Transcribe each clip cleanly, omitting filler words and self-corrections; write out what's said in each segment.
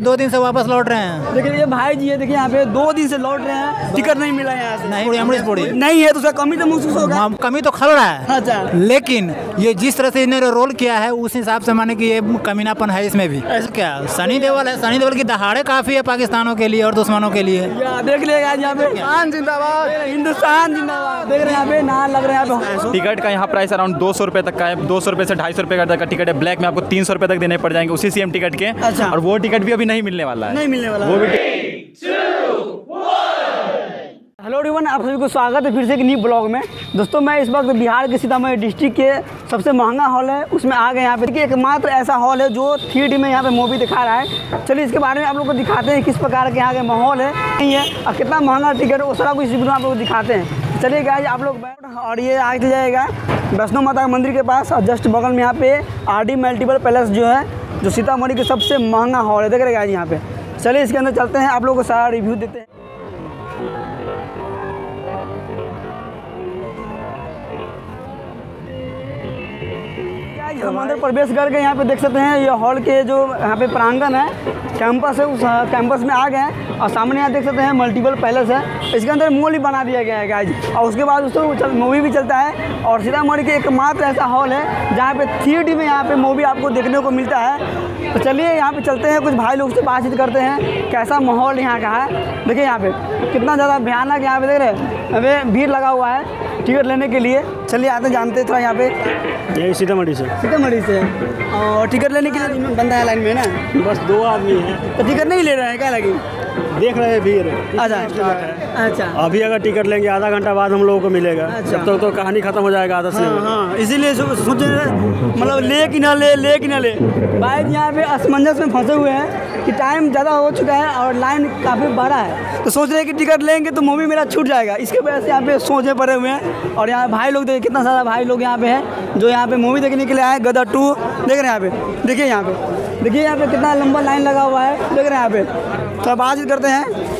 दो दिन से वापस लौट रहे हैं। देखिए ये भाई जी है, देखिए यहाँ पे 2 दिन से लौट रहे हैं, टिकट नहीं मिला यहाँ से। नहीं अमरीश पुरी नहीं है तो उसका कमी तो महसूस होगा, कमी तो खल रहा है। अच्छा, लेकिन ये जिस तरह से इन्होंने रोल किया है उस हिसाब से माने कि ये कमीनापन है इसमें भी। क्या सनी देओल है, सनी देओल की दहाड़े काफी है पाकिस्तानों के लिए और दुश्मनों के लिए। देख लिएगा यहाँ पे जिंदाबाद, हिंदुस्तान जिंदाबाद। देख रहे हैं यहाँ पे ना लग रहा है। टिकट का यहाँ प्राइस अराउंड 200 रुपये तक का है, 200 रुपये से 250 रुपये तक का टिकट है। ब्लैक में आपको 300 रुपये तक देने पड़ जाएंगे उसी सेम टिकट के। अच्छा, और वो टिकट भी नहीं मिलने वाला है, नहीं मिलने वाला वो भी। 3, 2, 1। हेलो एवरीवन, आप सभी को स्वागत है फिर से एक न्यू ब्लॉग में। दोस्तों मैं इस वक्त बिहार के सीतामढ़ी डिस्ट्रिक्ट के सबसे महंगा हॉल है उसमें आ गए। यहाँ पे देखिए एकमात्र ऐसा हॉल है जो 3D में यहाँ पे मूवी दिखा रहा है। चलिए इसके बारे में आप लोग को दिखाते हैं किस प्रकार के यहाँ का माहौल है, नहीं है और कितना महंगा टिकट है वो सारा कुछ आप लोग को दिखाते हैं। चलिए गाइस आप लोग बैठ। और ये आगे जाएगा वैष्णो माता मंदिर के पास और जस्ट बगल में यहाँ पे RD मल्टीपल पैलेस जो है, जो सीतामढ़ी के सबसे महंगा हॉल है। देख रहे हैं आज यहाँ पे। चलिए इसके अंदर चलते हैं, आप लोगों को सारा रिव्यू देते हैं। हम अंदर प्रवेश करके यहाँ पे देख सकते हैं ये हॉल के जो यहाँ पे प्रांगण है, कैंपस है, उस कैंपस में आ गए हैं। और सामने यहाँ देख सकते हैं मल्टीपल पैलेस है, इसके अंदर मॉल ही बना दिया गया है गाइज। और उसके बाद उसको मूवी भी चलता है। और सीतामढ़ी के एकमात्र ऐसा हॉल है जहाँ पे 3D में यहाँ पे मूवी आपको देखने को मिलता है। तो चलिए यहाँ पे चलते हैं, कुछ भाई लोग से बातचीत करते हैं कैसा माहौल यहाँ का है। देखिए यहाँ पे कितना ज़्यादा भयानक यहाँ पे देख रहे हैं भीड़ लगा हुआ है टिकट लेने के लिए। चलिए आते जानते थोड़ा यहाँ पे। यही सीतामढ़ी से, सीतामढ़ी से। और टिकट लेने के लिए बंदा है लाइन में ना, बस 2 आदमी हैं तो टिकट नहीं ले रहे हैं क्या लगी, देख रहे हैं भीड़। अच्छा, अभी अगर टिकट लेंगे आधा घंटा बाद हम लोगों को मिलेगा। अच्छा, तब तो कहानी खत्म हो जाएगा आधा से। हाँ, इसीलिए सोच रहे मतलब ले कि ना ले, ले कि ना ले। बाइक यहाँ पे असमंजस में फंसे हुए हैं कि टाइम ज़्यादा हो चुका है और लाइन काफ़ी बड़ा है, तो सोच रहे हैं कि टिकट लेंगे तो मूवी मेरा छूट जाएगा, इसके वजह से यहाँ पे सोचे पड़े हुए हैं। और यहाँ भाई लोग देख कितना सारा भाई लोग यहाँ पे हैं जो यहाँ पे मूवी देखने के लिए आए, गदर 2। देख रहे हैं यहाँ पे, देखिए यहाँ पे, देखिए यहाँ पे कितना लंबा लाइन लगा हुआ है। देख रहे हैं यहाँ पे, थोड़ा बातचीत करते हैं।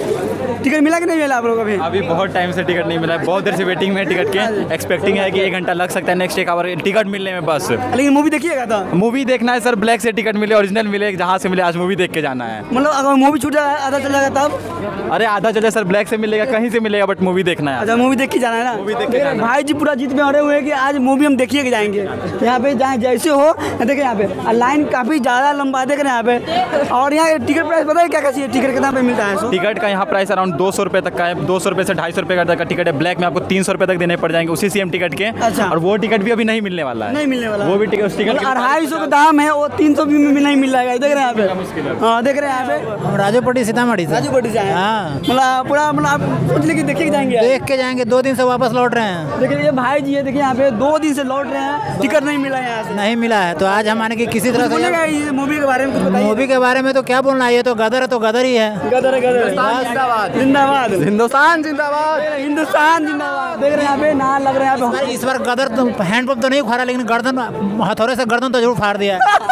टिकट मिला कि नहीं मिला आप लोग? अभी बहुत टाइम से टिकट नहीं मिला है, बहुत देर से वेटिंग में टिकट के। एक्सपेक्टिंग है कि 1 घंटा लग सकता है नेक्स्ट 1 आवर टिकट मिलने में बस। लेकिन मूवी देखिएगा था, मूवी देखना है सर, ब्लैक से टिकट मिले, ओरिजिनल मिले, जहाँ से मिले आज मूवी देख के जाना है। मतलब अगर मूवी छूट जाए आधा चल जाएगा तब? अरे आधा चल जाए सर, ब्लैक से मिलेगा, कहीं से मिलेगा, बट मूवी देखना है। अच्छा मूवी देख के जाना है ना, मूवी देख के। भाई जी पूरा जीत में अड़े हुए हैं कि आज मूवी हम देखिए जाएंगे। यहाँ पे जाए जैसे हो, देखें यहाँ पे लाइन काफ़ी ज़्यादा लंबा, देख रहे हैं यहाँ पे। और यहाँ टिकट प्राइस पता है क्या कैसी है, टिकट कितना पे मिलता है? टिकट का यहाँ प्राइस अराउंड 200 रुपये तक का है, 200 रुपये से 250 रुपये तक का टिकट है। ब्लैक में आपको 300 रुपये तक देने पड़ जाएंगे उसी सेम टिकट के। अच्छा, और वो टिकट भी अभी नहीं मिलने वाला है, नहीं मिलने वाला, वो भी टिकट 250 का दाम है, वो 300 भी नहीं मिल जाएगा। देख रहे हैं यहाँ पे, हाँ देख रहे हैं यहाँ पे, राजोपट्टी सीतामढ़ी, राजोपट्टी से आए। हाँ मतलब पूरा मतलब सोच लेके देखे जाएंगे, देख के जाएंगे। 2 दिन से वापस लौट रहे हैं। देखिए ये भाई जी है, देखिए यहाँ पे 2 दिन से लौट रहे हैं, टिकट नहीं मिला है यहाँ से, नहीं मिला है। तो आज हमारे किसी तरह से मूवी के बारे में कुछ बताइए। मूवी के बारे में तो क्या बोलना है, ये तो गदर ही है, गदर है, गदर जिंदाबाद, हिंदुस्तान जिंदाबाद, हिंदुस्तान जिंदाबाद। देख रहे हैं यहाँ पे ना लग रहा है यहाँ पे। इस बार गदर तो हैंडपंप तो नहीं उखाड़ा, लेकिन गर्दन हथौड़े से गर्दन तो जरूर फाड़ दिया है।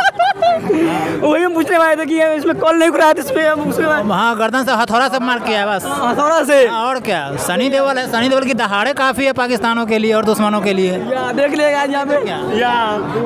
वही हम पूछने वाले थे कि इसमें कॉल नहीं उखड़ा था, इसमें हाँ गर्दन से हथौड़ा से मार किया है बस, हथौड़ा से। और क्या सनी देओल है, सनी देओल की दहाड़े काफ़ी है पाकिस्तानों के लिए और दुश्मनों के लिए। देख लिएगा यहाँ पे।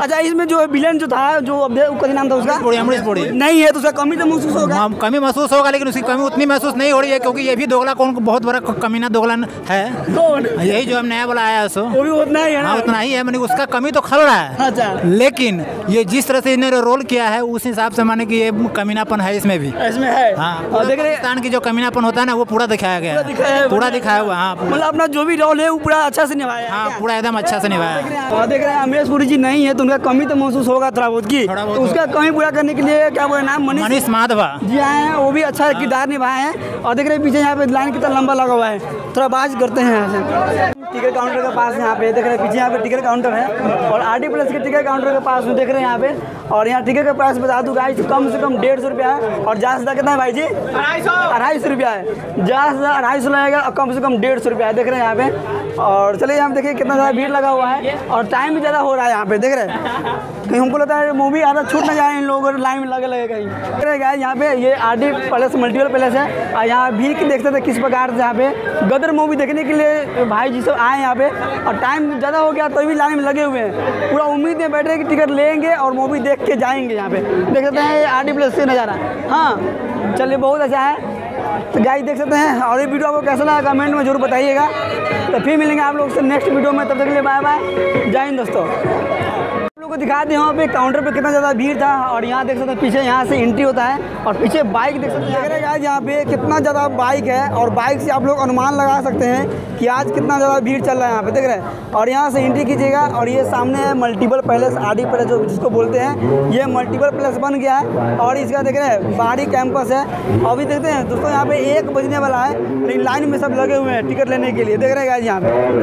अच्छा इसमें जो विलेन जो था, जो उसका नाम था, उसका अमरीश पुरी नहीं है तो उसका कमी तो महसूस होगा, कमी महसूस होगा, लेकिन उसकी कमी उतनी महसूस नहीं हो रही है क्योंकि ये भी दोगला कौन बहुत बड़ा कमीना दोगला है कौन, यही जो हम नया वाला आया सो वो भी उतना ही है ना, उतना ही है माने उसका कमी तो खल रहा है। अच्छा, लेकिन ये जिस तरह से इन्होंने रोल किया है उस हिसाब से माने कि ये कमीनापन है इसमें भी, इसमें है। हाँ, और देख रहे की जो कमीनापन होता है ना वो पूरा दिखाया गया, पूरा दिखाया हुआ। हाँ मतलब अपना जो भी रोल है वो पूरा अच्छा से निभाया, हाँ पूरा एकदम अच्छा से निभाया। और देख रहे हैं अमरीश पुरी जी नहीं है तो उनका कमी तो महसूस होगा थोड़ा बहुत की, उसका कमी पूरा करने के लिए क्या बोले नाम, मनीष माधवा जी आए हैं, वो भी अच्छा किरदार निभाए हैं। और देख रहे पीछे यहाँ पे लाइन कितना लंबा लगा हुआ है, थोड़ा बात करते हैं। टिकट काउंटर के पास यहाँ पे देख रहे हैं, पीछे यहाँ पे टिकट काउंटर है और RD प्लस के टिकट काउंटर के पास देख रहे हैं यहाँ पे। और यहाँ टिकट का प्राइस बता दूँ गाइस, कम से कम 150 रुपया है और ज़्यादा से ज़्यादा कितना है भाई जी, 250 रुपया है, ज़्यादा से ज़्यादा 250 लगेगा और कम से कम 150 रुपया है। देख रहे हैं यहाँ पे। और चलिए यहाँ पे देखिए कितना ज़्यादा भीड़ लगा हुआ है और टाइम भी ज़्यादा हो रहा है यहाँ पे, देख रहे हैं। कहीं हमको लगता है मूवी आधा छूट ना जाए इन लोग और लाइन में लगे लगे कहीं। गाइस यहाँ पे ये आरडी पैलेस मल्टीपल पैलेस है और यहाँ भीड़ देखते थे किस प्रकार से यहाँ पे गदर मूवी देखने के लिए भाई जी सब आए यहाँ पे और टाइम ज़्यादा हो गया तो भी लाइन में लगे हुए हैं। पूरा उम्मीद में बैठ रहे कि टिकट लेंगे और मूवी देख के जाएँगे। यहाँ पे देख सकते हैं आरडी पैलेस से नज़ारा। हाँ चलिए बहुत अच्छा है। तो गाइस देख सकते हैं और ये वीडियो आपको कैसा लगा कमेंट में जरूर बताइएगा। तो फिर मिलेंगे आप लोग से नेक्स्ट वीडियो में, तब तक के लिए बाय बाय, जय हिंद दोस्तों। आप लोगों को दिखा दें यहाँ पे काउंटर पे कितना ज़्यादा भीड़ था और यहाँ देख सकते हैं पीछे यहाँ से एंट्री होता है और पीछे बाइक देख सकते हैं। गाइस यहाँ पे कितना ज़्यादा बाइक है और बाइक से आप लोग अनुमान लगा सकते हैं कि आज कितना ज़्यादा भीड़ चल रहा है यहाँ पे देख रहे हैं। और यहाँ से एंट्री कीजिएगा और ये सामने है मल्टीपल पैलेस, आरडी पैलेस जो जिसको बोलते हैं, ये मल्टीपल पैलेस बन गया है और इसका देख रहे हैं बाहरी कैंपस है। अभी देखते हैं दोस्तों यहाँ पे 1 बजने वाला है लेकिन लाइन में सब लगे हुए हैं टिकट लेने के लिए, देख रहे हैं गाइस यहाँ पे।